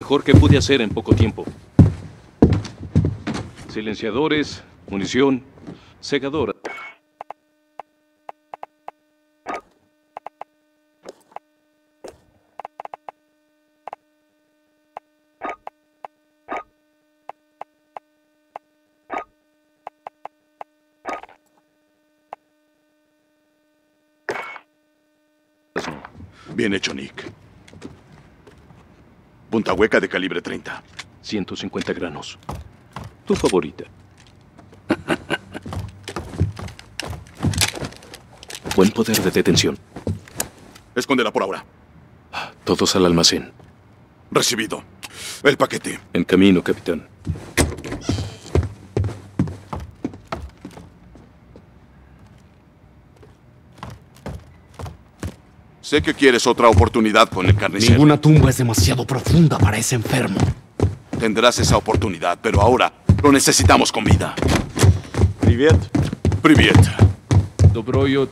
Mejor que pude hacer en poco tiempo. Silenciadores, munición, secadora. Bien hecho, Nick. Punta hueca de calibre 30. 150 granos. Tu favorita. Buen poder de detención. Escóndela por ahora. Todos al almacén. Recibido. El paquete. En camino, capitán. Sé que quieres otra oportunidad con el carnicero. Ninguna tumba es demasiado profunda para ese enfermo. Tendrás esa oportunidad, pero ahora lo necesitamos con vida. Privet. Privet. Dobroyot.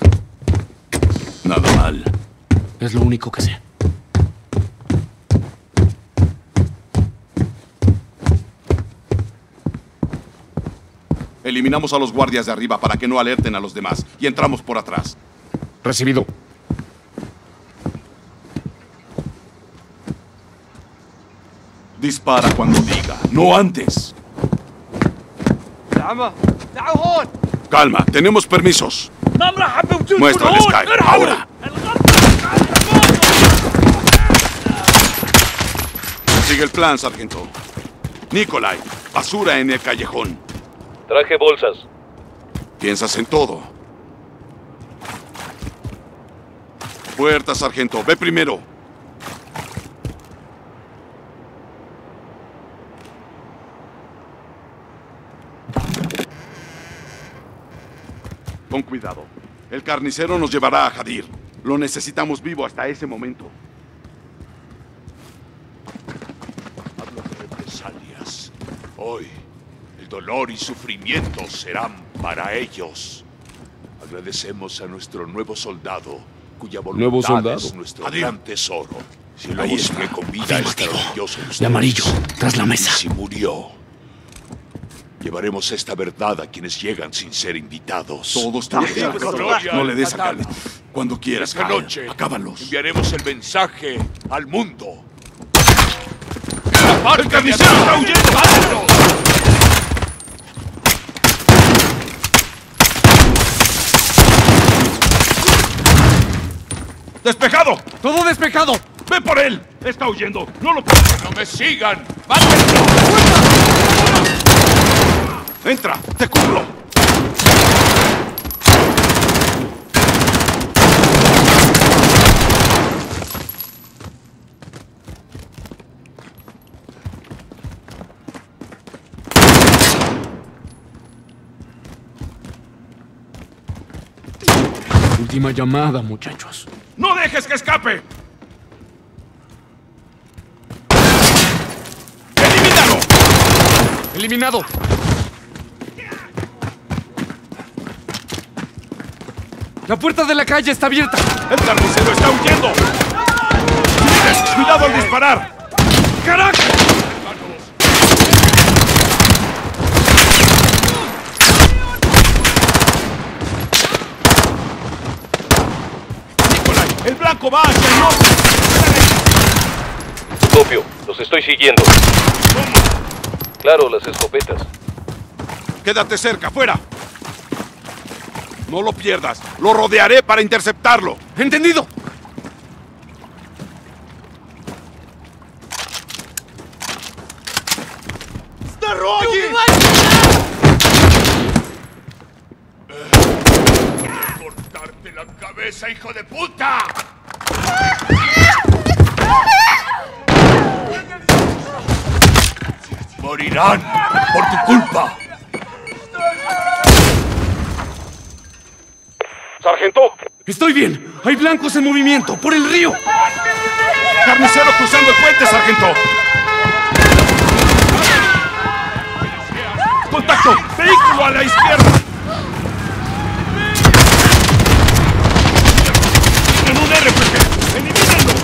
Nada mal. Es lo único que sé. Eliminamos a los guardias de arriba para que no alerten a los demás y entramos por atrás. Recibido. Dispara cuando diga, no antes. Calma, tenemos permisos. Muéstrales, Kate, ahora. Sigue el plan, sargento. Nikolai, basura en el callejón. Traje bolsas. Piensas en todo. Puerta, sargento, ve primero. Con cuidado. El carnicero nos llevará a Hadir. Lo necesitamos vivo hasta ese momento. Hablo de represalias. Hoy, el dolor y sufrimiento serán para ellos. Agradecemos a nuestro nuevo soldado, cuya voluntad es nuestro gran tesoro. Si lo busqué con vida, está orgulloso de ustedes. De amarillo, tras la mesa. Si murió. Llevaremos esta verdad a quienes llegan sin ser invitados. Todo está bien. No le des a Kate. Cuando quieras, Kate. Esta noche, acábalos. Enviaremos el mensaje al mundo. ¡El carnicero está huyendo! ¡Despejado! ¡Todo despejado! ¡Ve por él! ¡Está huyendo! ¡No lo puedo! ¡No me sigan! ¡Mátenlo! ¡Entra! ¡Te cubro! Última llamada, muchachos. ¡No dejes que escape! ¡Elimínalo! ¡Eliminado! ¡La puerta de la calle está abierta! ¡El carnicero está huyendo! ¡Cuidado al disparar! ¡Carajo! ¡Nikolai! ¡El blanco va hacia el norte! Copio, los estoy siguiendo. ¿Cómo? Claro, las escopetas. ¡Quédate cerca, fuera! No lo pierdas. Lo rodearé para interceptarlo. ¿Entendido? ¡Está rojo! ¡Voy a cortarte la cabeza, hijo de puta! ¡Morirán por tu culpa! ¡Sargento! ¡Estoy bien! ¡Hay blancos en movimiento! ¡Por el río! ¡Carnicero cruzando el puente, sargento! ¡Contacto! ¡Vehículo a la izquierda! ¡En un RPG! ¡Elimínalo!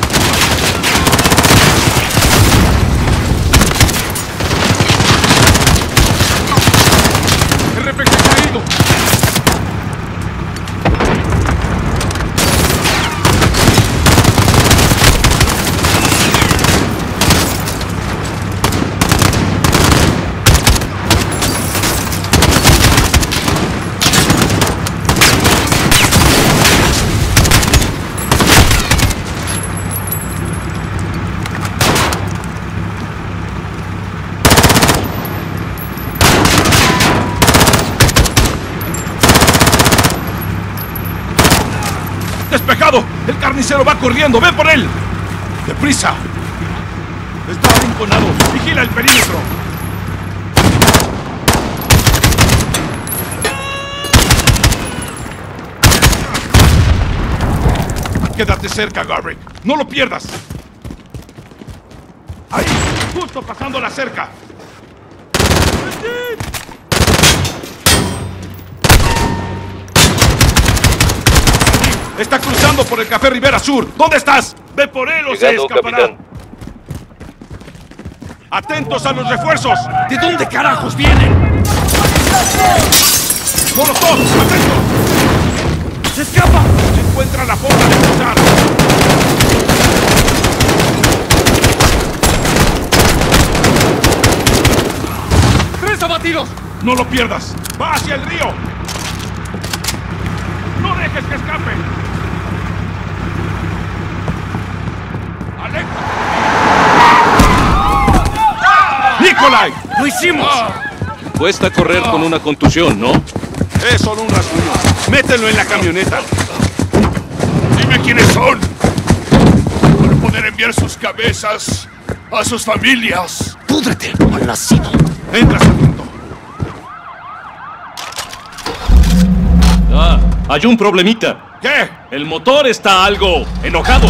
¡Despejado! ¡El carnicero va corriendo! ¡Ve por él! ¡Deprisa! ¡Está arrinconado! ¡Vigila el perímetro! ¡Quédate cerca, Garrick! ¡No lo pierdas! ¡Ahí! ¡Justo pasando la cerca! ¡Está cruzando por el Café Rivera Sur! ¿Dónde estás? ¡Ve por él o se escapará! Capitán. ¡Atentos a los refuerzos! ¿De dónde carajos vienen? ¡Molotov! ¡Atentos! ¡Se escapa! ¡Se encuentra la forma de cruzar! ¡Tres abatidos! ¡No lo pierdas! ¡Va hacia el río! ¡No dejes que escape! ¡Nikolai! ¡Lo hicimos! Cuesta correr con una contusión, ¿no? Es solo un rasguño. ¡Mételo en la camioneta! ¡Dime quiénes son! ¡Para poder enviar sus cabezas a sus familias! ¡Púdrete, malnacido! ¡Entra, sargento! Ah, hay un problemita. ¿Qué? El motor está algo enojado.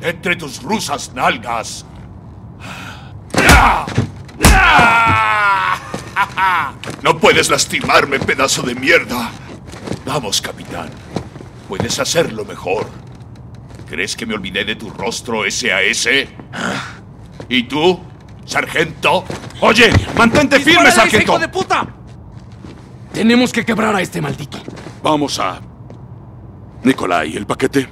Entre tus rusas nalgas. No puedes lastimarme, pedazo de mierda. Vamos, capitán. Puedes hacerlo mejor. ¿Crees que me olvidé de tu rostro SAS? ¿Y tú, sargento? Oye, mantente firme, sargento. ¡Hijo de puta! Tenemos que quebrar a este maldito. Vamos a... Nikolai, ¿el paquete?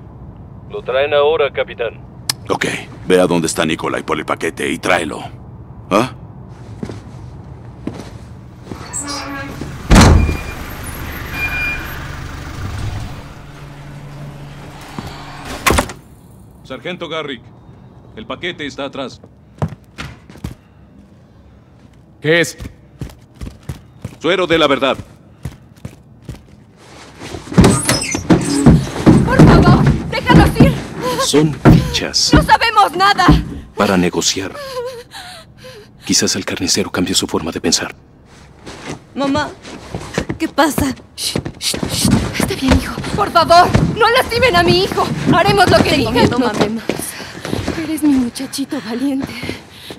Lo traen ahora, capitán. Ok, ve a dónde está Nikolai por el paquete y tráelo. ¿Ah? Sargento Garrick, el paquete está atrás. ¿Qué es? Suero de la verdad. Son fichas. ¡No sabemos nada! Para negociar. Quizás el carnicero cambie su forma de pensar. Mamá, ¿qué pasa? Shh, shh, shh. Está bien, hijo. Por favor, no lastimen a mi hijo. Haremos lo que digas. Miedo, no mames. Eres mi muchachito valiente.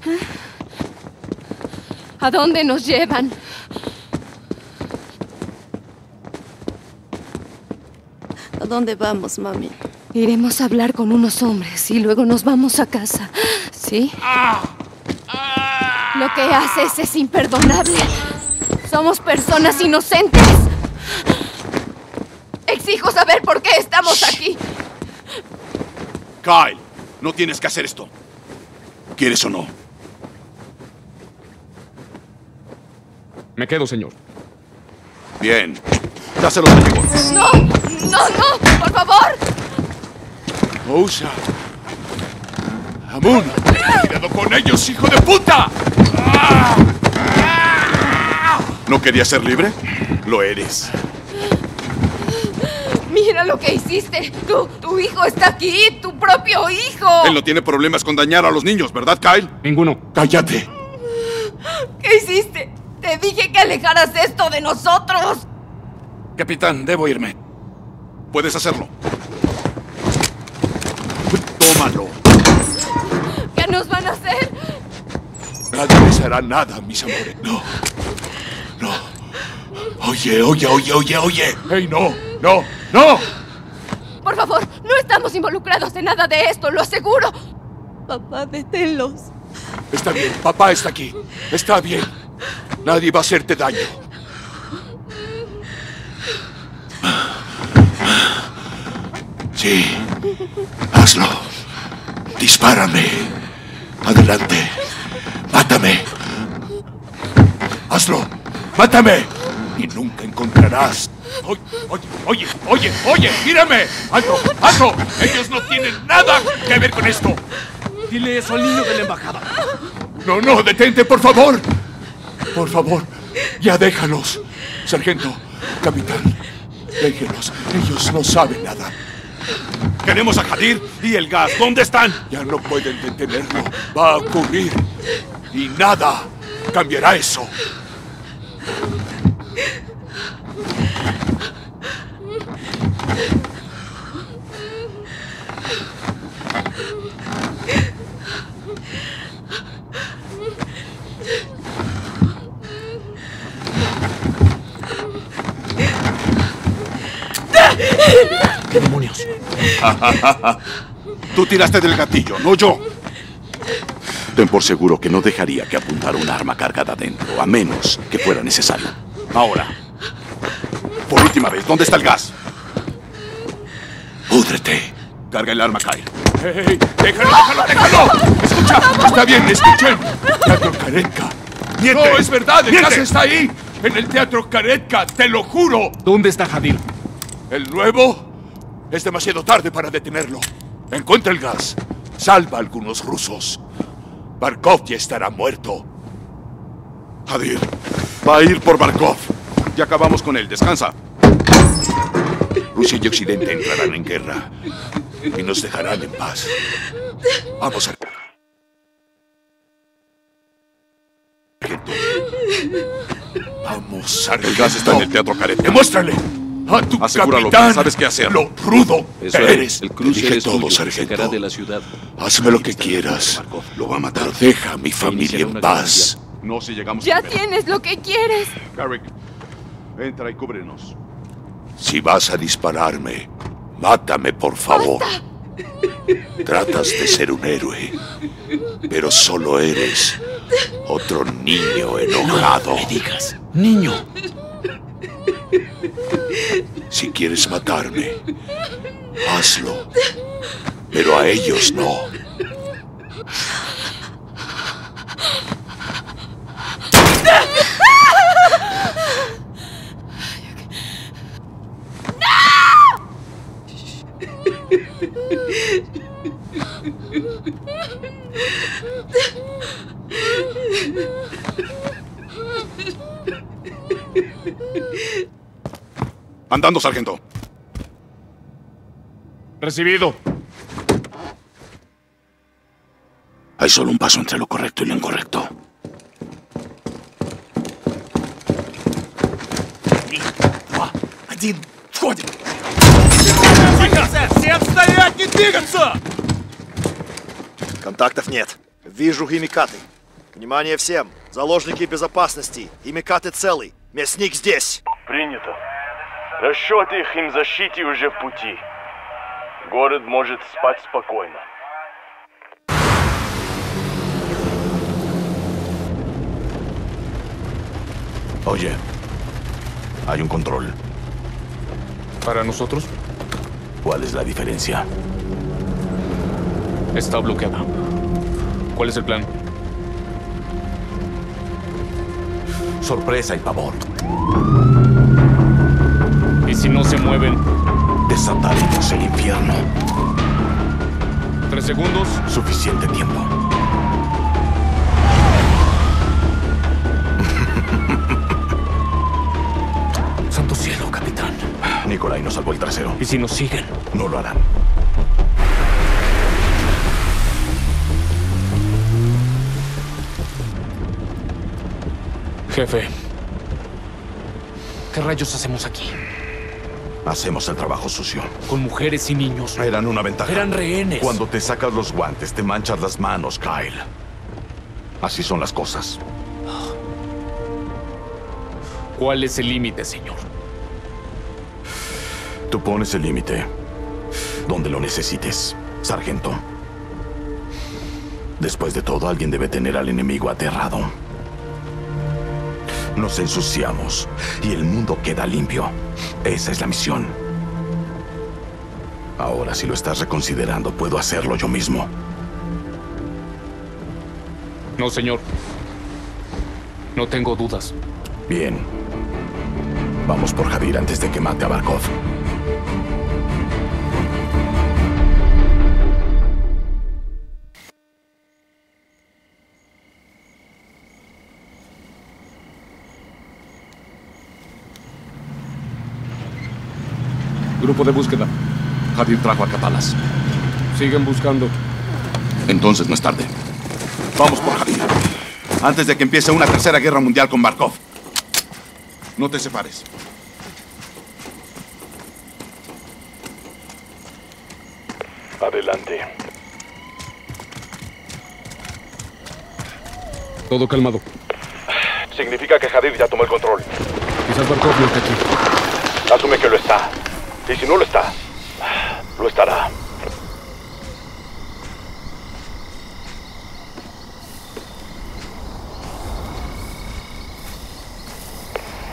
¿Eh? ¿A dónde nos llevan? ¿A dónde vamos, mami? Iremos a hablar con unos hombres y luego nos vamos a casa, ¿sí? Lo que haces es imperdonable. Somos personas inocentes. Exijo saber por qué estamos aquí. Kyle, no tienes que hacer esto. ¿Quieres o no? Me quedo, señor. Bien. Dáselo de rigor. ¡No! ¡No, no! ¡Por favor! ¡Ousa! ¡Amun! ¡Cuidado con ellos, hijo de puta! ¿No querías ser libre? Lo eres. ¡Mira lo que hiciste! ¡Tu hijo está aquí! ¡Tu propio hijo! Él no tiene problemas con dañar a los niños, ¿verdad, Kyle? Ninguno. ¡Cállate! ¿Qué hiciste? ¡Te dije que alejaras esto de nosotros! Capitán, debo irme. Puedes hacerlo. Tómalo. ¿Qué nos van a hacer? Nadie les hará nada, mis amores. No. No. Oye. ¡Ey, no! ¡No! ¡No! Por favor, no estamos involucrados en nada de esto, lo aseguro. Papá, deténlos. Está bien, papá está aquí. Está bien. Nadie va a hacerte daño. Sí. Hazlo. Dispárame. Adelante. Mátame. Hazlo. Mátame. Y nunca encontrarás. Oye, mírame. Hazlo. Ellos no tienen nada que ver con esto. Dile eso al niño de la embajada. No, detente, por favor. Por favor, ya déjalos. Sargento, capitán, déjenlos. Ellos no saben nada. Queremos a Hadir y el gas. ¿Dónde están? Ya no pueden detenerlo. Va a ocurrir. Y nada cambiará eso. ¡Qué demonios! Tú tiraste del gatillo, no yo. Ten por seguro que no dejaría que apuntara un arma cargada adentro, a menos que fuera necesario. Ahora, por última vez, ¿dónde está el gas? ¡Púdrete! Carga el arma, Kyle. ¡Hey! ¡Déjalo! ¡Escucha! ¡Está bien, escuchen! ¡Teatro Karetka! ¡Miente! ¡No, es verdad! ¡El gas está ahí! ¡En el Teatro Karetka! ¡Te lo juro! ¿Dónde está Javier? ¿El nuevo? Es demasiado tarde para detenerlo. Encuentra el gas. Salva a algunos rusos. Barkov ya estará muerto. Javier, va a ir por Barkov. Ya acabamos con él. Descansa. Rusia y Occidente entrarán en guerra. Y nos dejarán en paz. Vamos a... Vamos a... El gas está en el Teatro Karetka. ¡Demuéstrale! A tu asegúralo, capitán, sabes qué hacer. Lo rudo eso eres. El cruce te dije todo, sargento. De la ciudad. Hazme lo que quieras. Lo va a matar. Deja a mi familia en paz. No, si llegamos ya tienes lo que quieres. Garrick, entra y cúbrenos. Si vas a dispararme, mátame, por favor. ¡Basta! Tratas de ser un héroe, pero solo eres otro niño enojado. No me digas, niño. Si quieres matarme, hazlo, pero a ellos no. Andando, sargento. Recibido. Hay solo un paso entre lo correcto y lo incorrecto. Контактов нет. Вижу химикаты. Внимание всем. Заложники безопасности. Химикаты целый. Мясник здесь. Принято. Расчет их им защите уже в пути. Город может спать спокойно. Oye, hay un control. ¿Para nosotros? ¿Cuál es la diferencia? Está bloqueado. ¿Cuál es el plan? Sorpresa y pavor. Y si no se mueven, desataremos el infierno. 3 segundos. Suficiente tiempo. Santo cielo, capitán. Nikolai nos salvó el trasero. ¿Y si nos siguen? No lo harán. Jefe, ¿qué rayos hacemos aquí? Hacemos el trabajo sucio. Con mujeres y niños. Eran una ventaja. Eran rehenes. Cuando te sacas los guantes, te manchas las manos, Kyle. Así son las cosas. ¿Cuál es el límite, señor? Tú pones el límite donde lo necesites, sargento. Después de todo, alguien debe tener al enemigo aterrado. Nos ensuciamos y el mundo queda limpio. Esa es la misión. Ahora, si lo estás reconsiderando, puedo hacerlo yo mismo. No, señor. No tengo dudas. Bien. Vamos por Javier antes de que mate a Barkov. Grupo de búsqueda. Hadir trajo a Al-Qatalas. Siguen buscando. Entonces no es tarde. Vamos por Hadir. Antes de que empiece una tercera guerra mundial con Barkov. No te separes. Adelante. Todo calmado. Significa que Hadir ya tomó el control. Quizás Barkov no está aquí. Asume que lo está. Y si no lo está, lo estará.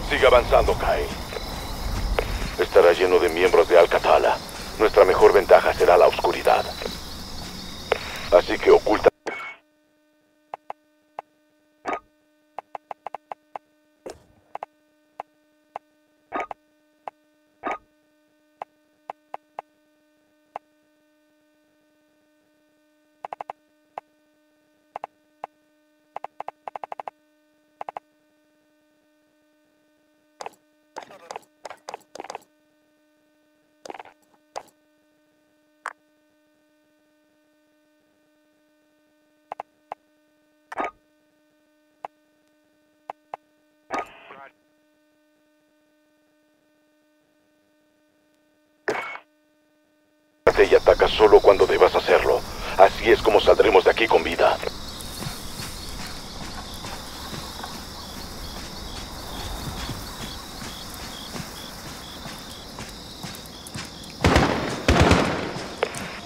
Sigue avanzando, Kyle. Estará lleno de miembros de Al-Qatala. Nuestra mejor ventaja será la oscuridad. Así que oculta. Y ataca solo cuando debas hacerlo. Así es como saldremos de aquí con vida.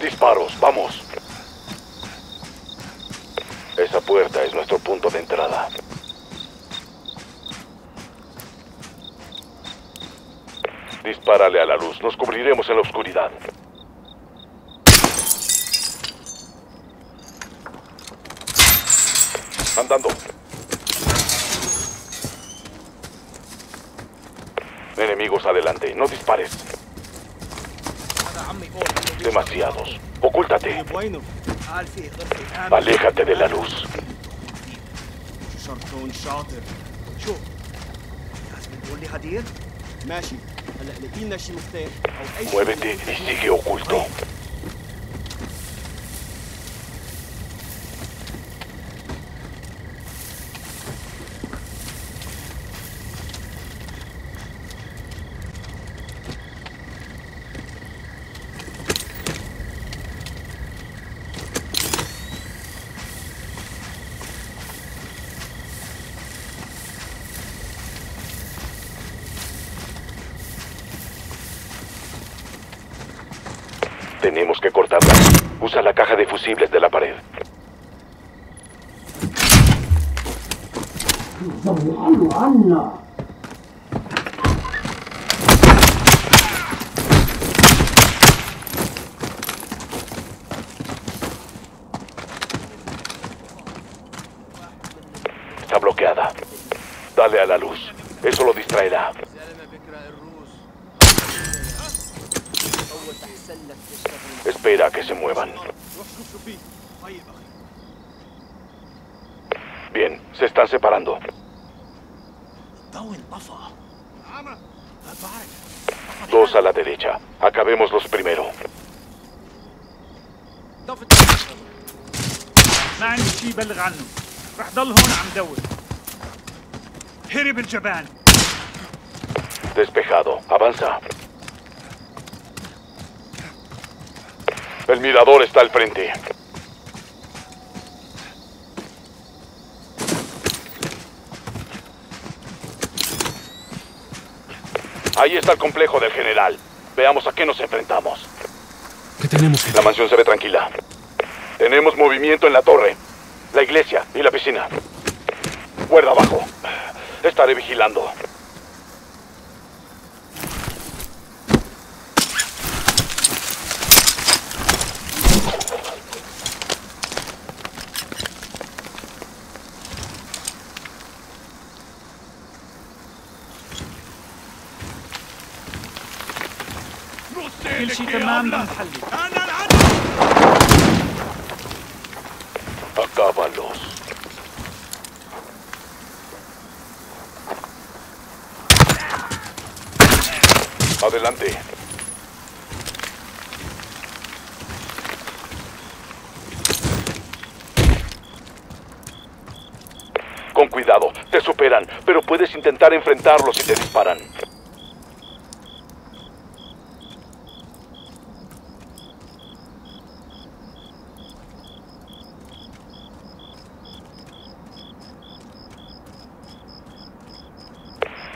Disparos, vamos. Esa puerta es nuestro punto de entrada. Dispárale a la luz, nos cubriremos en la oscuridad. Andando. Enemigos adelante, no dispares. Demasiados. Ocúltate. Aléjate de la luz. Muévete y sigue oculto. Tenemos que cortarla. Usa la caja de fusibles de la pared. Está bloqueada. Dale a la luz. Eso lo distraerá. Espera a que se muevan. Bien, se están separando. Dos a la derecha. Acabemos los primero. Despejado, avanza. El mirador está al frente. Ahí está el complejo del general. Veamos a qué nos enfrentamos. ¿Qué tenemos? La mansión se ve tranquila. Tenemos movimiento en la torre, la iglesia y la piscina. Cuerda abajo. Estaré vigilando. Acábalos. Adelante. Con cuidado, te superan, pero puedes intentar enfrentarlos si te disparan.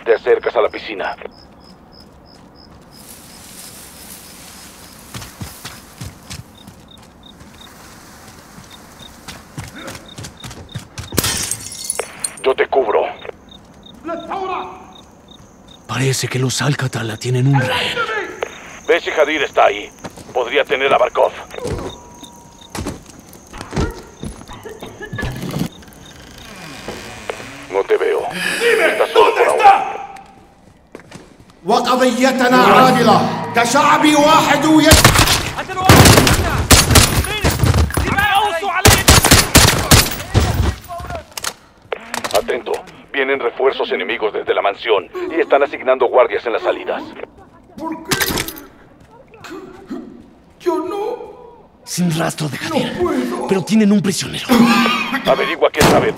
Te acercas a la piscina. Yo te cubro. Parece que los Al-Qatala tienen un rehén. Ve si Hadir está ahí. Podría tener a Barkov. No te veo. Estás solo por ahora. وقضيتنا عادلة كشعبي واحد Atento, vienen refuerzos enemigos desde la mansión y están asignando guardias en las salidas. ¿Por qué? Yo no... Sin rastro de Javier, no puedo. Pero tienen un prisionero. Averigua qué sabe.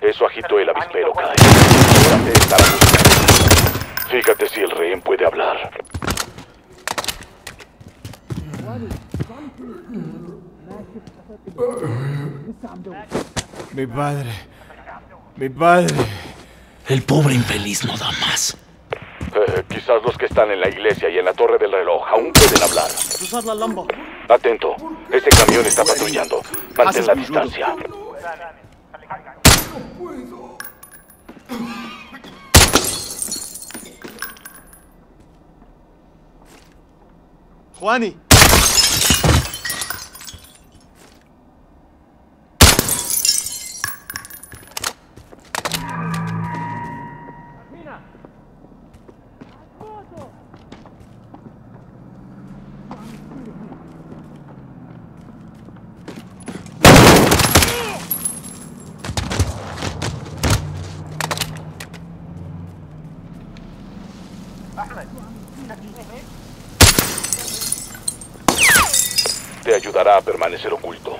Eso agitó el avispero, Kate. Fíjate si el rehén puede hablar. Mi padre. Mi padre. El pobre infeliz no da más. Quizás los que están en la iglesia y en la torre del reloj aún pueden hablar. Atento, ese camión está patrullando. Mantén la distancia. Juani. Te ayudará a permanecer oculto.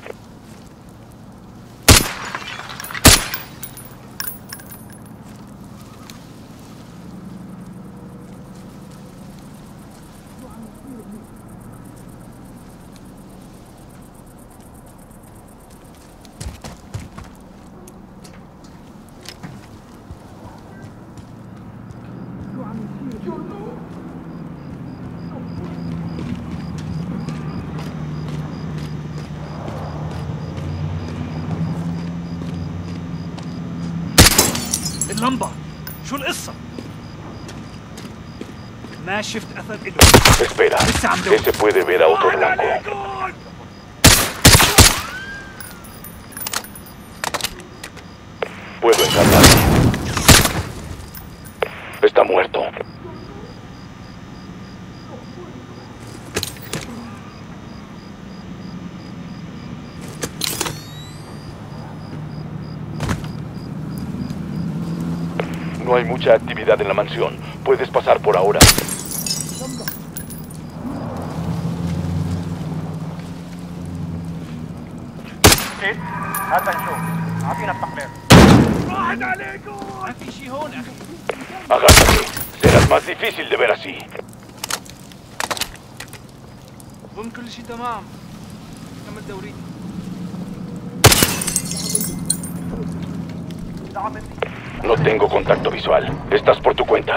اللمبة شو القصة؟ Espera, ese puede ver a otro blanco. Puedo escapar. Está muerto. No hay mucha actividad en la mansión. Puedes pasar por ahora. كيت هات نشوف عطينا التقرير واحد عليكم ما في شيء هون اخي اغادر será más difícil de ver así ضمن كل شيء تمام كمل دوري No tengo contacto visual. Estás por tu cuenta.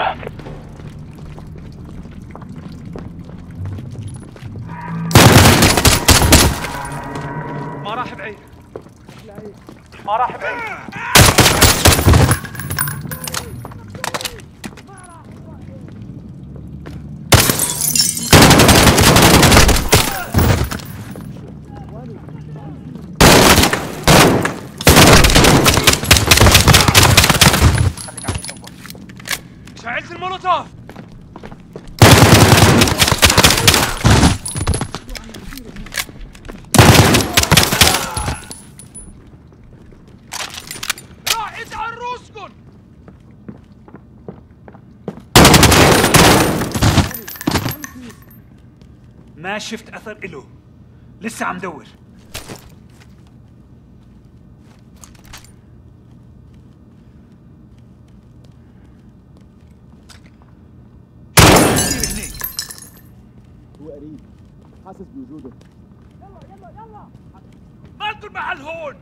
ما شفت أثر إله لسه عم دور هو قريب حاسس بوجوده يلا يلا يلا ما تكون محل هون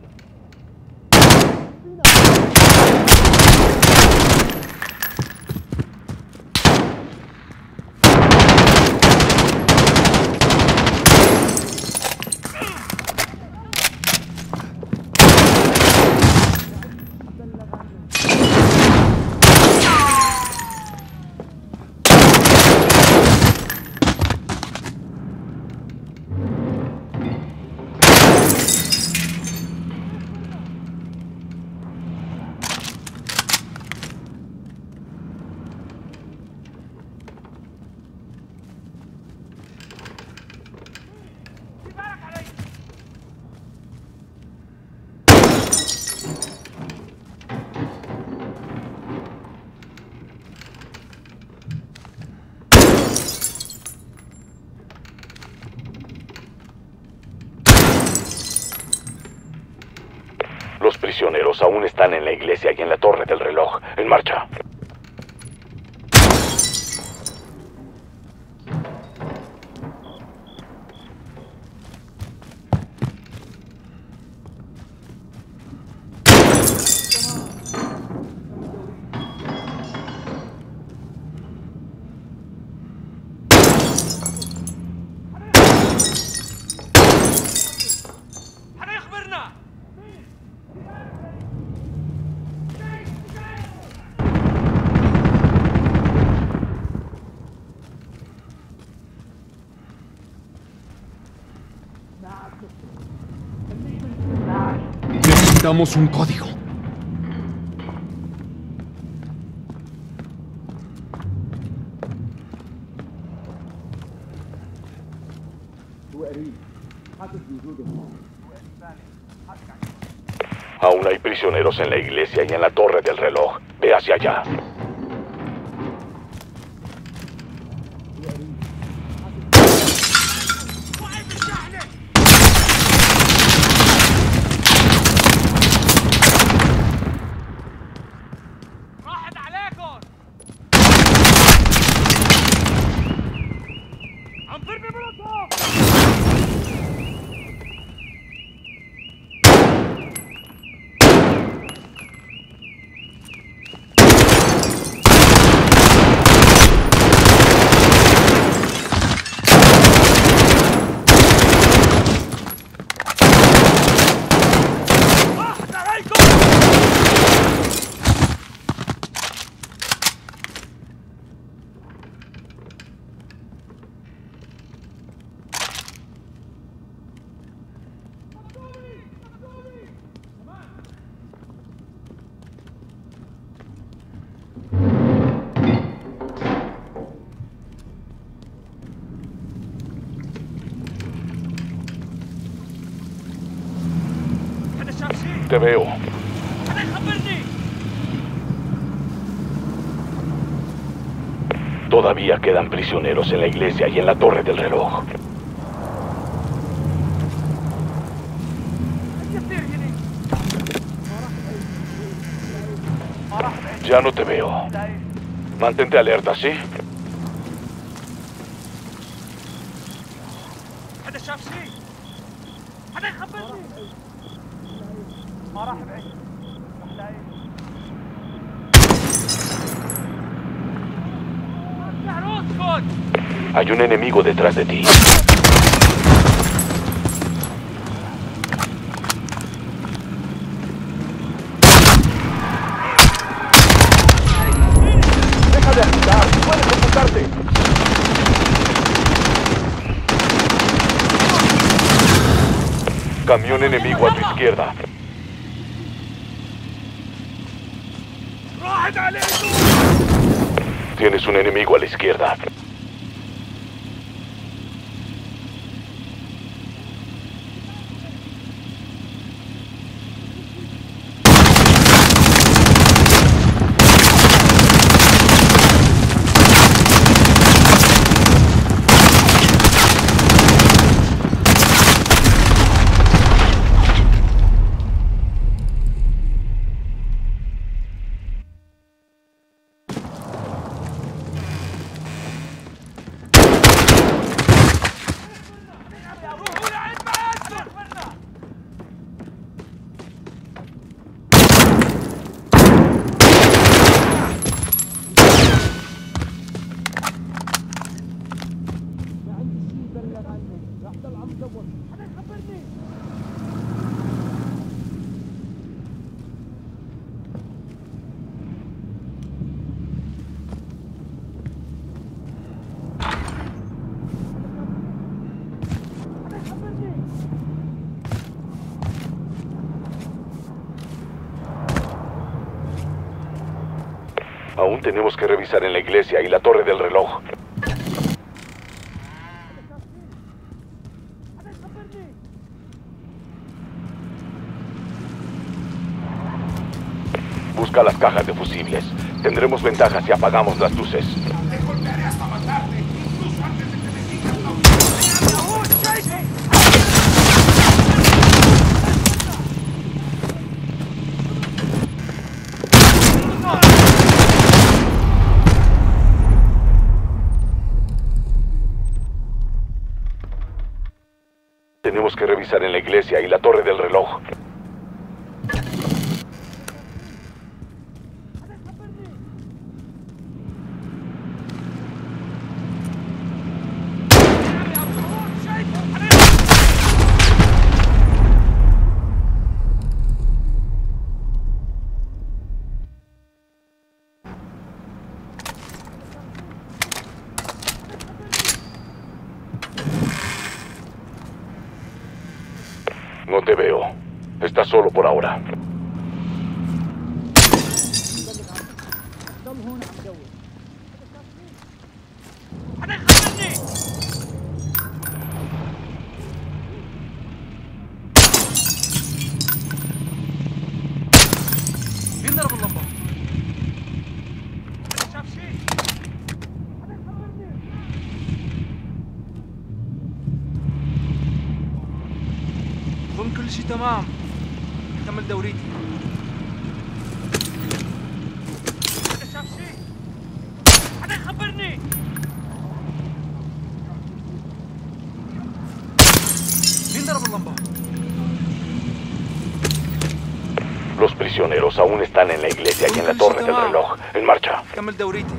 Prisioneros aún están en la iglesia y en la torre del reloj. En marcha. Necesitamos un código. Aún hay prisioneros en la iglesia y en la torre del reloj. Ve hacia allá. te veo. Todavía quedan prisioneros en la iglesia y en la torre del reloj. Ya no te veo. Mantente alerta, ¿sí? Hay un enemigo detrás de ti. Camión enemigo a tu izquierda. Tienes un enemigo a la izquierda. Aún tenemos que revisar en la iglesia y la torre del reloj. Busca las cajas de fusibles. Tendremos ventaja si apagamos las luces. Te golpearé hasta matarte, incluso antes de que me digas la última. Tenemos que revisar en la iglesia y la torre del reloj. No te veo. Estás solo por ahora. كل شيء تمام كمل دوريتي حدا شاف شيء حدا يخبرني مين ضرب اللمبة Los prisioneros aún están en la iglesia y en la torre del reloj. En marcha. كمل دوريتي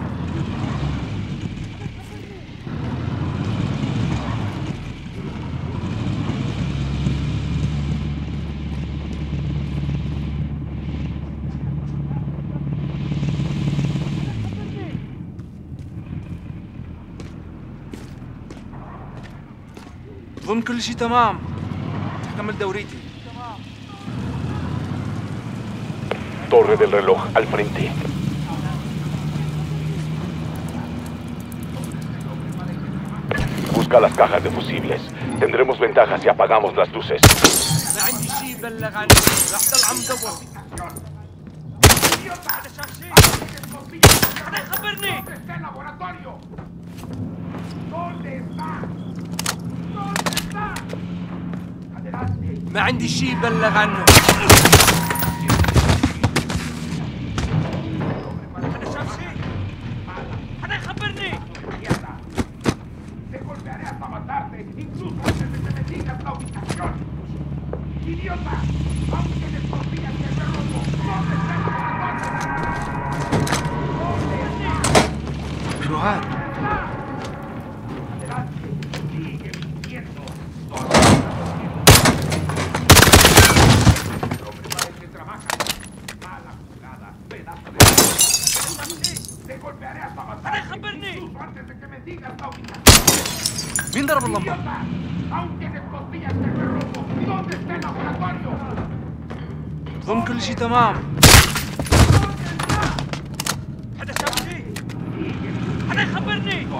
ضمن كل شيء تمام تكمل دوريتي Torre del reloj al frente. Busca las cajas de fusibles. Tendremos ventaja si apagamos las luces. بلغ عنك راح تلعب مدور. خبرني. ما عندي شيء بلغ عنه. تمام. حدا شاف شيء؟ حدا يخبرني.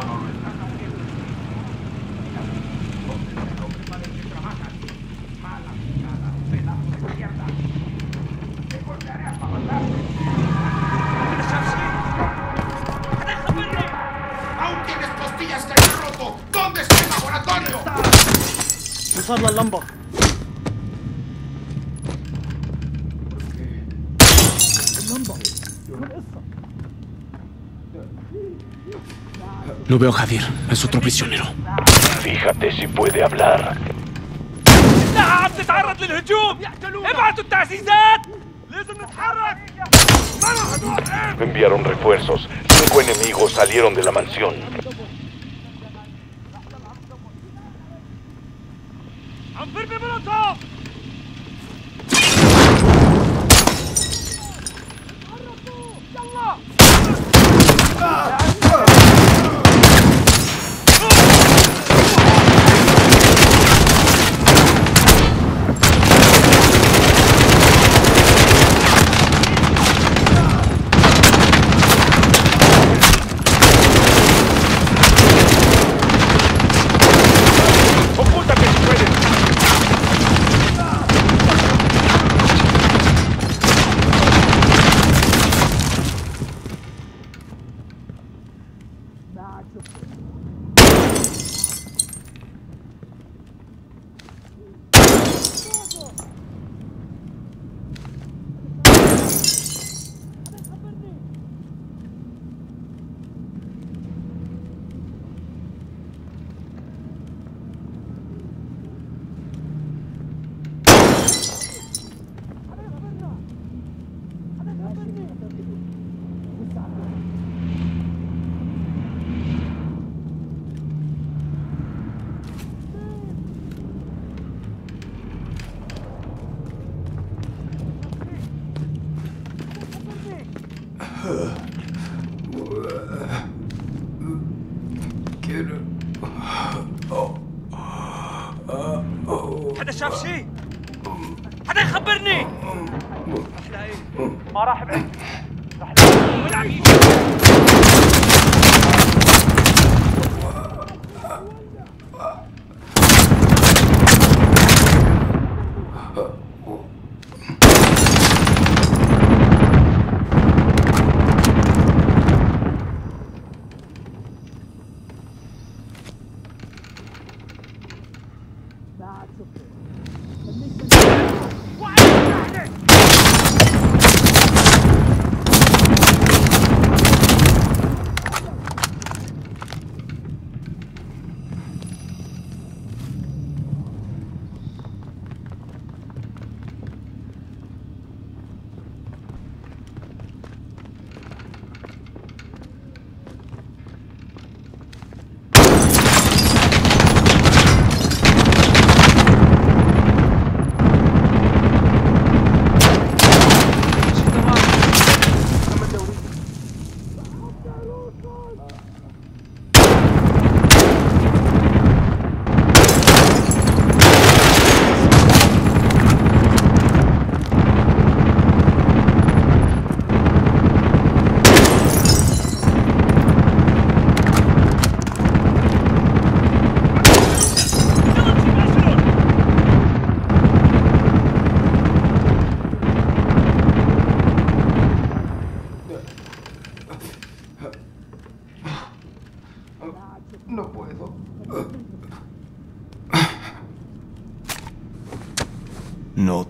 وصل لللمبة. Lo veo, Javier. Es otro prisionero. Fíjate si puede hablar. Enviaron refuerzos. 5 enemigos salieron de la mansión.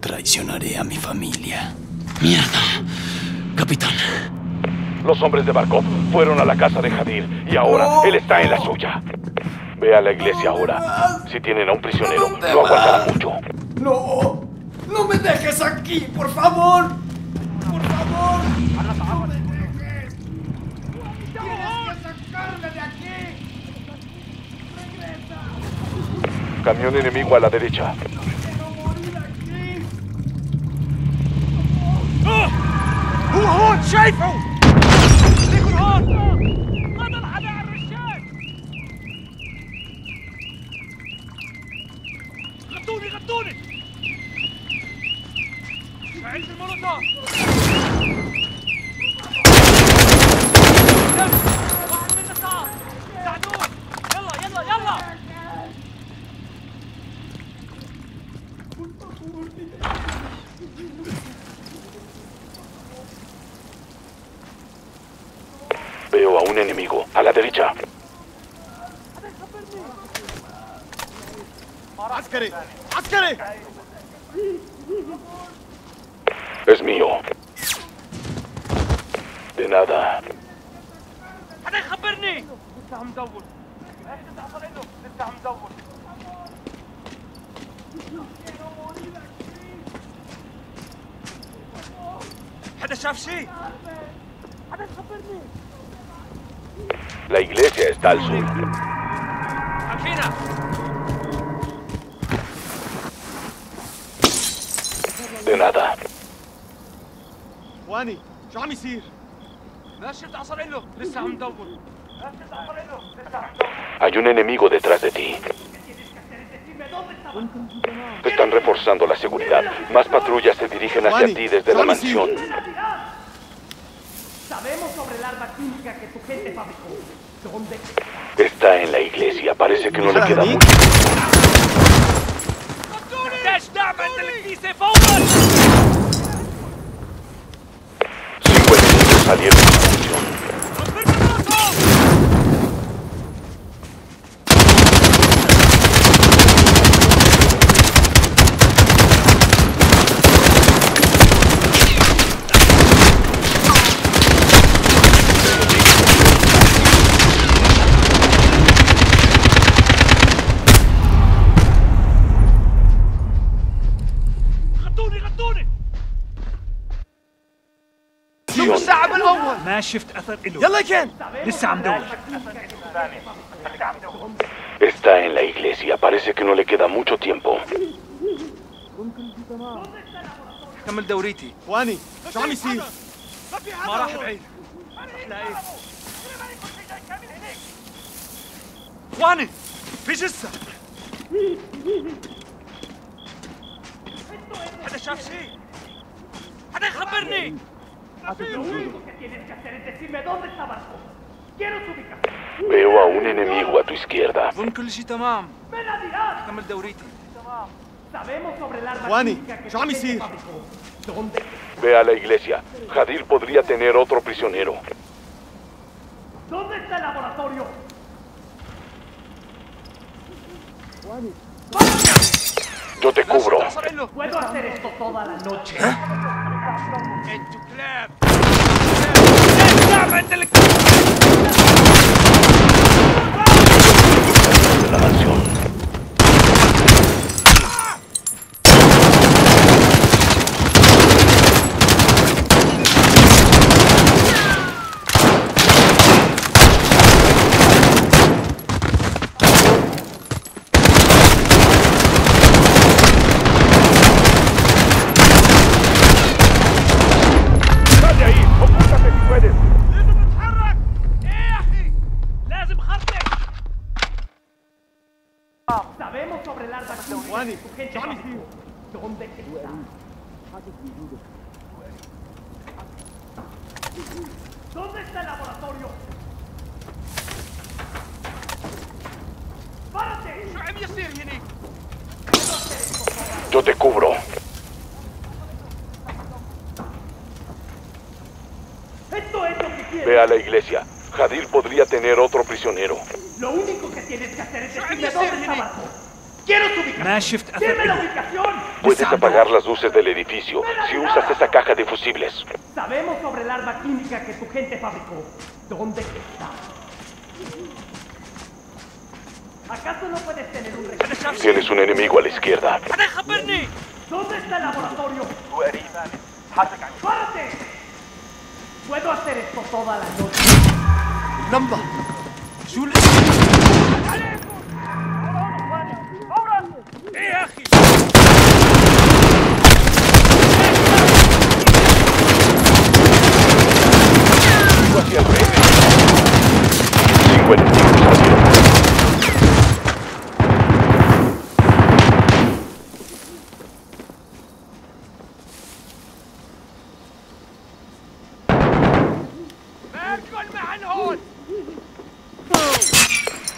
Traicionaré a mi familia. ¡Mierda! Capitán. Los hombres de Barkov fueron a la casa de Hadir y ahora él está en la suya. Ve a la iglesia ahora. Si tienen a un prisionero, no aguantará mucho. ¡No! ¡No me dejes aquí, por favor! ¡Por favor! ¡No me dejes! ¡Tienes que sacarme de aquí! ¡Regresa! Camión enemigo a la derecha. وهون شايفه ليكن هون قضى على الرشاش غطوني غطوني عايز المولوتوف واحد منا صار ساعدوه يلا يلا يلا Veo a un enemigo, a la derecha. Es mío. De nada. La iglesia está al sur. De nada. Hay un enemigo detrás de ti. Están reforzando la seguridad. Más patrullas se dirigen hacia ti desde la mansión. Sabemos sobre el arma química que tu gente fabricó. ¿Dónde está? Está en la iglesia. Parece que no le queda mucho. Cinco enemigos salieron de la Está en la iglesia. Parece que no le queda mucho tiempo. Veo a un enemigo a tu izquierda. Ve a la iglesia. Hadir podría tener otro prisionero. ¿Dónde está el laboratorio? Yo te cubro. Puedo hacer esto toda la noche. En tu club. De la mansión. ¿Dónde está el laboratorio? ¡Párate! Yo te cubro. Esto es lo que quiero. Ve a la iglesia. Hadir podría tener otro prisionero. Lo único que tienes que hacer es decirme dónde está Barkov. ¡Quiero su ubicación! ¡Dime la ubicación! Puedes apagar las luces del edificio si usas esa caja de fusibles. Sabemos sobre el arma química que su gente fabricó. ¿Dónde está? ¿Acaso no puedes tener un registro? Tienes un enemigo a la izquierda. ¡Deja, Bernie! ¿Dónde está el laboratorio? ¡Párate! Puedo hacer esto toda la noche. ¡Lamba! ¡Jule!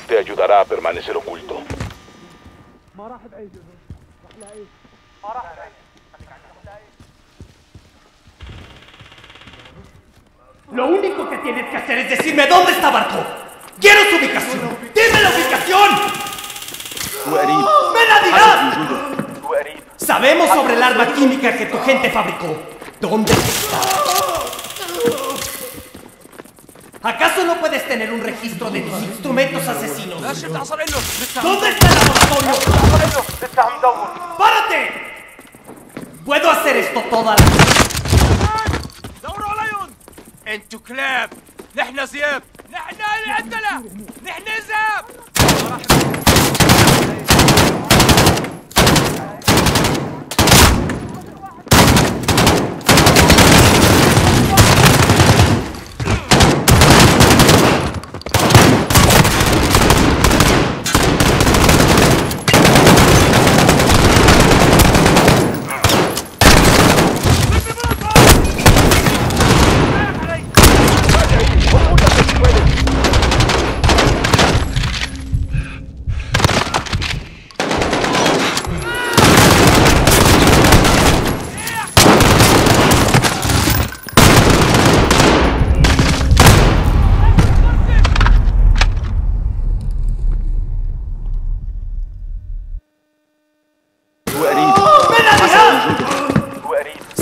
Te ayudará a permanecer oculto. Lo único que tienes que hacer es decirme dónde está Barkov. ¡Quiero su ubicación! ¡Dime la ubicación! ¡Me la dirás! Sabemos sobre el arma química que tu gente fabricó. ¿Dónde está? ¿Acaso no puedes tener un registro de tus instrumentos asesinos? ¿Dónde está el laboratorio? ¡Párate! Puedo hacer esto toda la noche. انتو كلاب نحن ذئاب نحن القتلة نحن ذئاب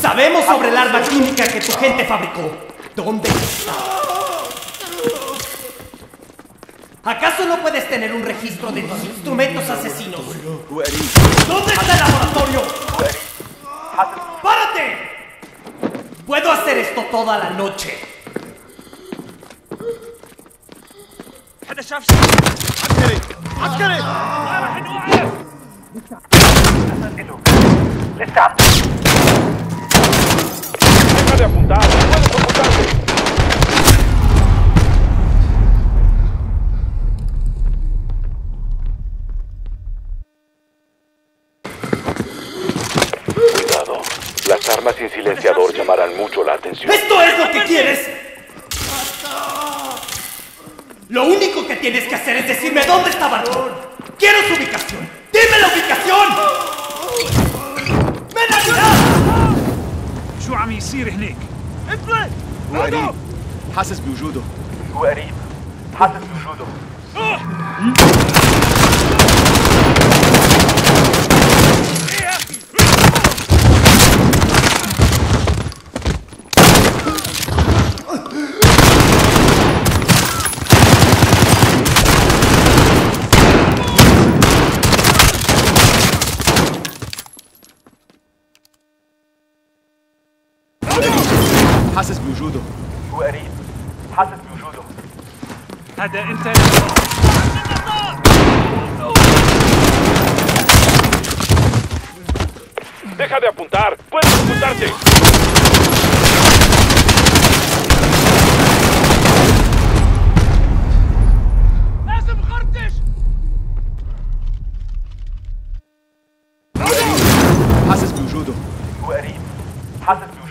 Sabemos sobre el arma química que tu gente fabricó. ¿Dónde está? ¿Acaso no puedes tener un registro de tus instrumentos asesinos? ¿Dónde está el laboratorio? ¡Párate! Puedo hacer esto toda la noche. ¡Deja de apuntar! ¡Puedes ocultarte! Cuidado. Las armas sin silenciador llamarán mucho la atención. ¡Esto es lo que quieres! Lo único que tienes que hacer es decirme dónde está Barkov. ¡Quiero su ubicación! ¡Dime la ubicación! ¡Ven a ayudar! شو عم يصير هناك؟ اطلع! هو قريب، حاسس بوجوده. هو قريب، حاسس بوجوده. حاسس بوجوده هو قريب حاسس بوجوده هذا انت Deja de apuntar, puedes apuntarte. حاسس بوجوده هو قريب حاسس بوجوده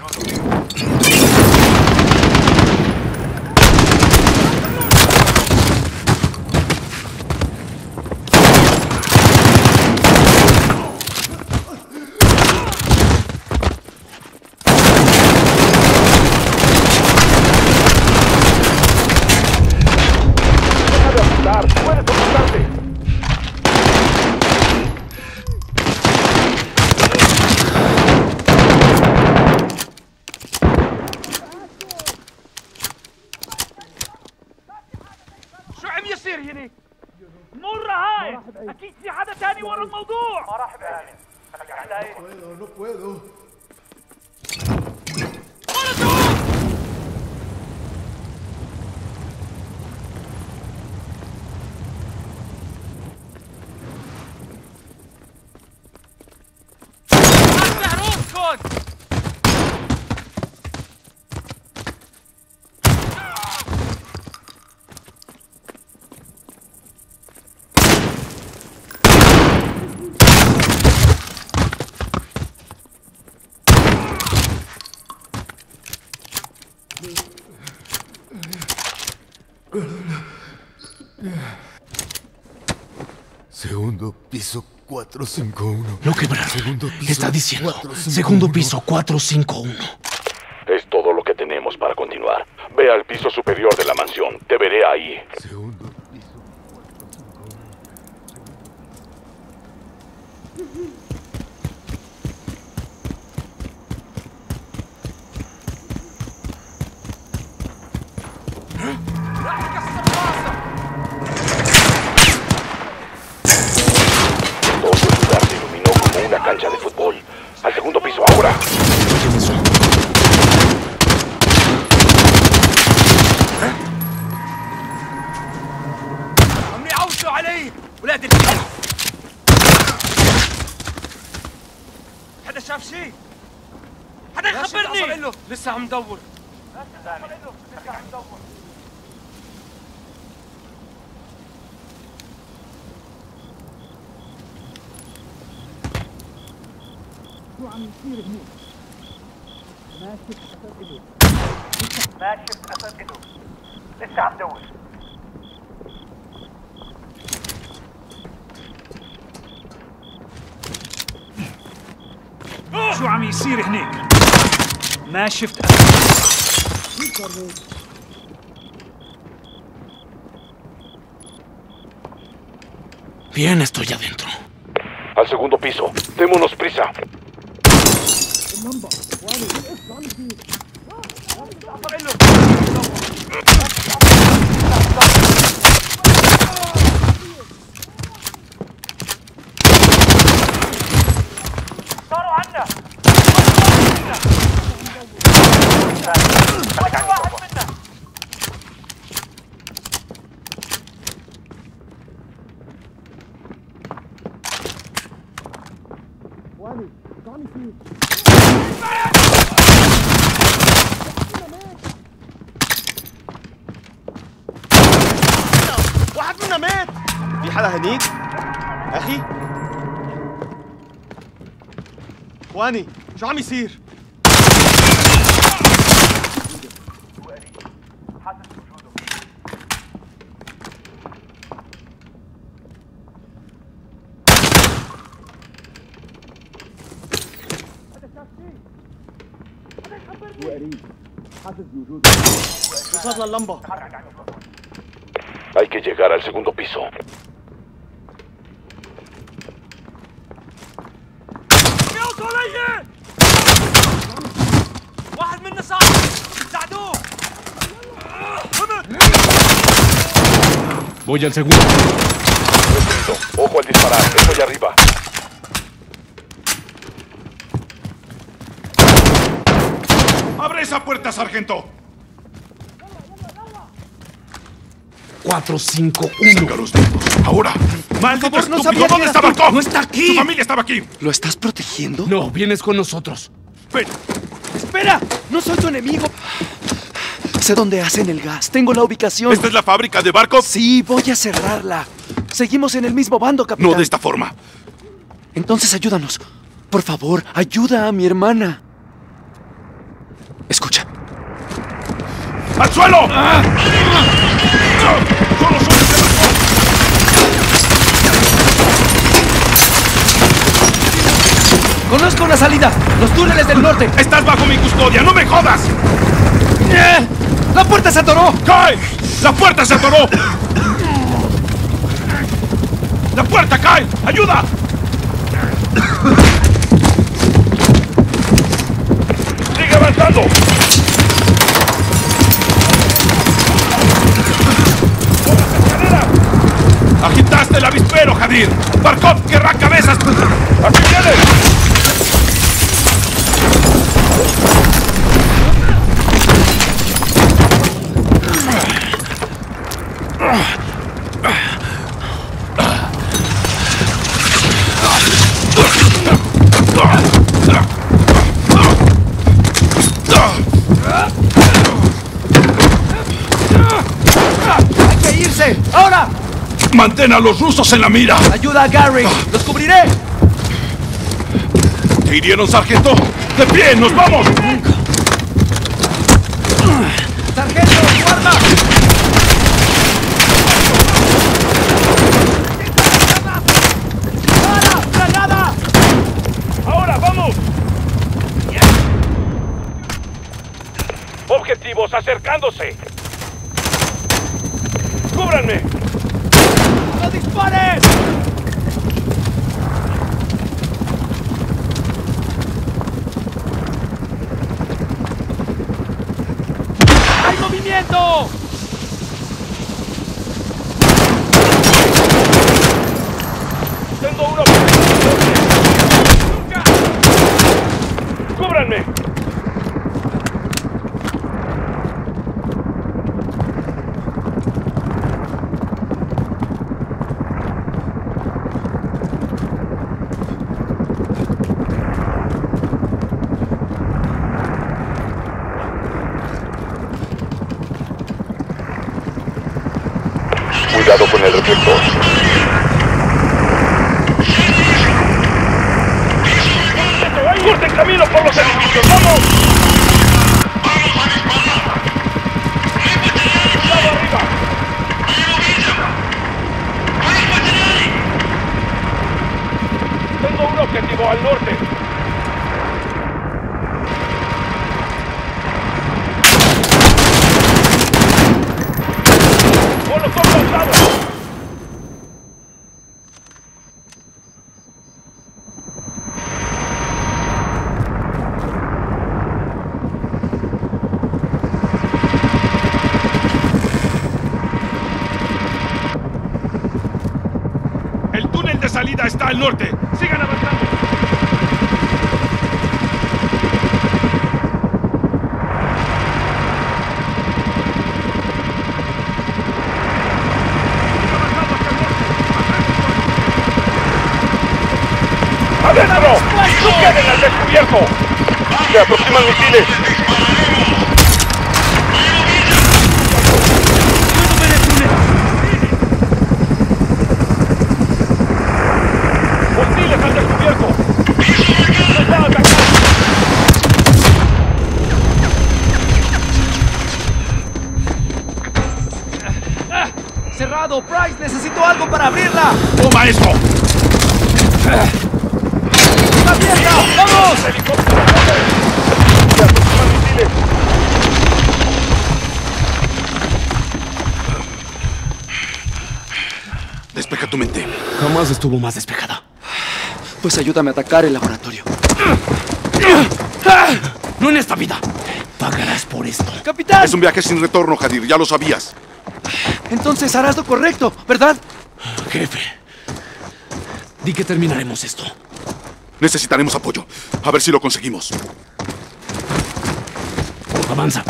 Segundo piso 451. Lo quebraron. Segundo piso. Está diciendo. 451. Segundo piso 451. Es todo lo que tenemos para continuar. Ve al piso superior de la mansión. Te veré ahí. Segundo piso 451. عم دور شو عم يصير هنيك؟ ما شفت اثر ايده. ما شفت اثر ايده. لسه عم دور. شو عم يصير هنيك؟ ما شفت أبدا. Bien, estoy adentro. Al segundo piso. Démonos prisa. شو عم يصير؟ Hay que llegar al segundo piso. Voy al segundo. Ojo al disparar, estoy arriba. ¡Abre esa puerta, sargento! 451. ¡Ahora! ¡Maldito! ¡No sabía! ¿Dónde está Barkov? ¡No está aquí! ¡Su familia estaba aquí! ¿Lo estás protegiendo? No, vienes con nosotros. ¡Ven! ¡Espera! ¡No soy tu enemigo! Sé dónde hacen el gas. Tengo la ubicación. ¿Esta es la fábrica de Barkov? Sí, voy a cerrarla. Seguimos en el mismo bando, capitán. No de esta forma. Entonces ayúdanos. Por favor, ayuda a mi hermana. Escucha. ¡Al suelo! ¡Ah! ¡Solo soy de Barkov! Conozco una salida. Los túneles del norte. Estás bajo mi custodia. ¡No me jodas! ¡La puerta se atoró! ¡Cae! ¡La puerta se atoró! ¡La puerta cae! ¡Ayuda! ¡Sigue avanzando! ¡Por la escalera! ¡Agitaste el avispero, Hadir! ¡Barkov querrá cabezas! ¡Aquí viene! ¡Mantén a los rusos en la mira! ¡Ayuda a Garrick! ¡Los cubriré! ¿Te hirieron, sargento? ¡De pie! ¡Nos vamos! ¡Sargento, guarda! Objetivos acercándose. ¡Cúbranme! ¡No disparen! ¡Hay movimiento! Tengo uno. ¡Nunca! ¡Cúbranme! Cuidado con el reflector. ¡Corten camino por los edificios! ¡Vamos! ¡Vamos arriba! Tengo un objetivo al norte. Salida está al norte. Sigan avanzando. ¡Adentro! ¡No queden al descubierto! Se aproximan misiles. Price, necesito algo para abrirla. Toma esto. ¡La pierna! ¡Vamos! Despeja tu mente. Jamás estuvo más despejada. Pues ayúdame a atacar el laboratorio. No en esta vida. Pagarás por esto. ¡Capitán! Es un viaje sin retorno, Hadir. Ya lo sabías. Entonces harás lo correcto, ¿verdad? Jefe, di que terminaremos esto. Necesitaremos apoyo. A ver si lo conseguimos. Avanza.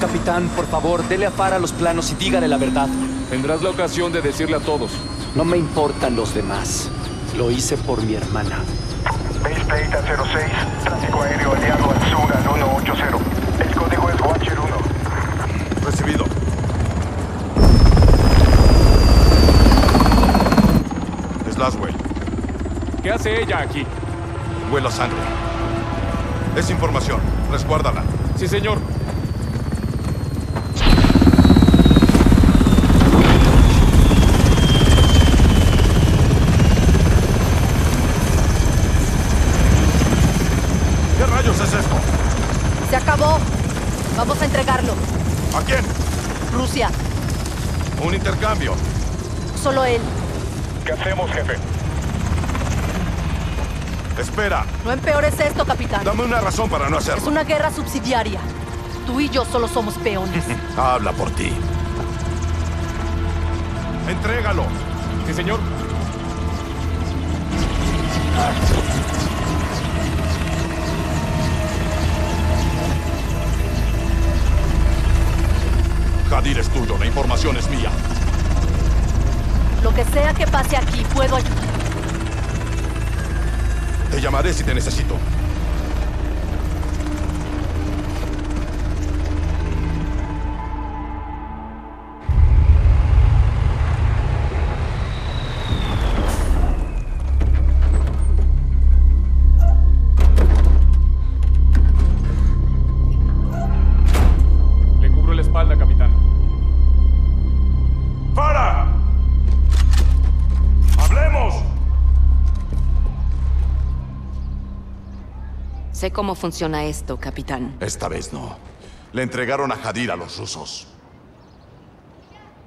Capitán, por favor, dele a Farah los planos y dígale la verdad. Tendrás la ocasión de decirle a todos. No me importan los demás. Lo hice por mi hermana. Base Plate a 06, tráfico aéreo aliado al sur al 180. El código es Watcher 1. Recibido. Es Laswell. ¿Qué hace ella aquí? Vuela sangre. Es información. Resguárdala. Sí, señor. Vamos a entregarlo. ¿A quién? Rusia. ¿Un intercambio? Solo él. ¿Qué hacemos, jefe? Espera. No empeores esto, capitán. Dame una razón para no hacerlo. Es una guerra subsidiaria. Tú y yo solo somos peones. Habla por ti. Entrégalo. Sí, señor. Kadir es tuyo, la información es mía. Lo que sea que pase aquí, puedo ayudar. Te llamaré si te necesito. Sé cómo funciona esto, capitán. Esta vez no. Le entregaron a Hadir a los rusos.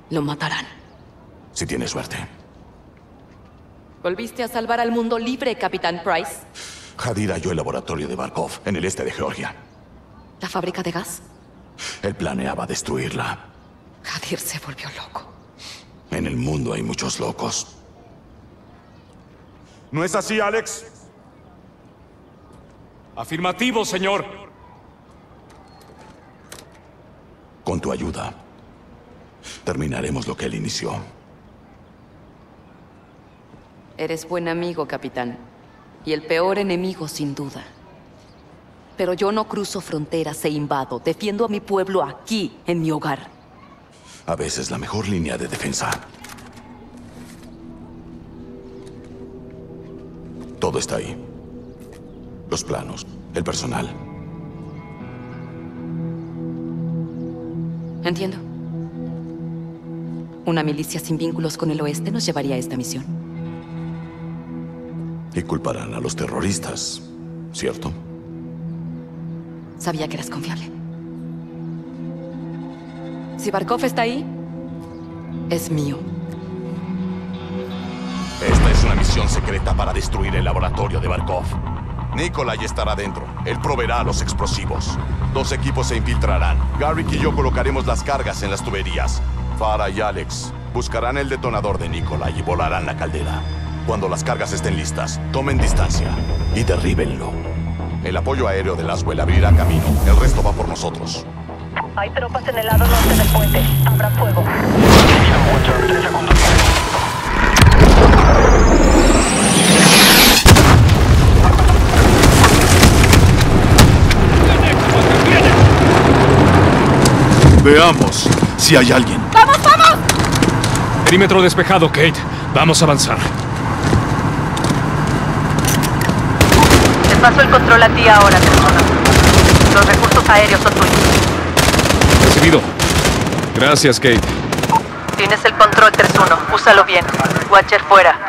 Lo matarán. Si tienes suerte. Volviste a salvar al mundo libre, capitán Price. Hadir halló el laboratorio de Barkov en el este de Georgia. ¿La fábrica de gas? Él planeaba destruirla. Hadir se volvió loco. En el mundo hay muchos locos. ¿No es así, Alex? Afirmativo, señor. Con tu ayuda, terminaremos lo que él inició. Eres buen amigo, capitán. Y el peor enemigo, sin duda. Pero yo no cruzo fronteras e invado. Defiendo a mi pueblo aquí, en mi hogar. A veces la mejor línea de defensa. Todo está ahí. Los planos, el personal. Entiendo. Una milicia sin vínculos con el oeste nos llevaría a esta misión. Y culparán a los terroristas, ¿cierto? Sabía que eras confiable. Si Barkov está ahí, es mío. Esta es una misión secreta para destruir el laboratorio de Barkov. Nikolai estará dentro. Él proveerá los explosivos. Dos equipos se infiltrarán. Garrick y yo colocaremos las cargas en las tuberías. Farah y Alex buscarán el detonador de Nikolai y volarán la caldera. Cuando las cargas estén listas, tomen distancia y derríbenlo. El apoyo aéreo de Laswell abrirá camino. El resto va por nosotros. Hay tropas en el lado norte del puente. Abra fuego. Watcher, 3 segundos. Veamos si hay alguien. ¡Vamos, vamos! Perímetro despejado, Kate. Vamos a avanzar. Te paso el control a ti ahora, persona. Los recursos aéreos son tuyos. Recibido. Gracias, Kate. Tienes el control, 3-1. Úsalo bien. Watcher fuera.